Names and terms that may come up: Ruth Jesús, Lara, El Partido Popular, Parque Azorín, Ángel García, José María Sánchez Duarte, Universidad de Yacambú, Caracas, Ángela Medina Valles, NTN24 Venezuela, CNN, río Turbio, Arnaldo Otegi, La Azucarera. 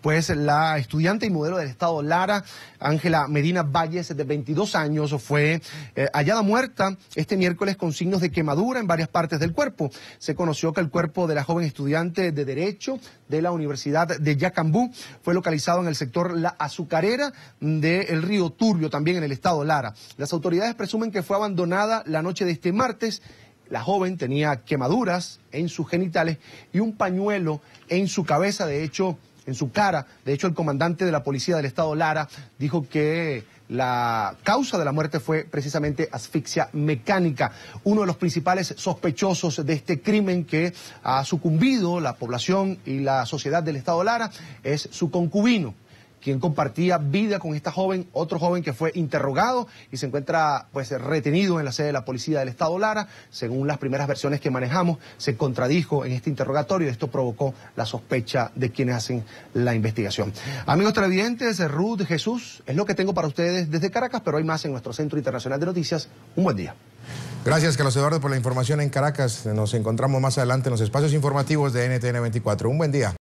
Pues la estudiante y modelo del estado Lara, Ángela Medina Valles, de 22 años, fue hallada muerta este miércoles con signos de quemadura en varias partes del cuerpo. Se conoció que el cuerpo de la joven estudiante de Derecho de la Universidad de Yacambú fue localizado en el sector La Azucarera del río Turbio, también en el estado Lara. Las autoridades presumen que fue abandonada la noche de este martes. La joven tenía quemaduras en sus genitales y un pañuelo en su cabeza, de hecho, en su cara. De hecho, el comandante de la policía del estado Lara dijo que la causa de la muerte fue precisamente asfixia mecánica. Uno de los principales sospechosos de este crimen que ha sucumbido la población y la sociedad del estado Lara es su concubino, quien compartía vida con esta joven, otro joven que fue interrogado y se encuentra pues retenido en la sede de la policía del estado Lara. Según las primeras versiones que manejamos, se contradijo en este interrogatorio. Esto provocó la sospecha de quienes hacen la investigación. Amigos televidentes, Ruth Jesús, es lo que tengo para ustedes desde Caracas, pero hay más en nuestro Centro Internacional de Noticias. Un buen día. Gracias, Carlos Eduardo, por la información en Caracas. Nos encontramos más adelante en los espacios informativos de NTN24. Un buen día.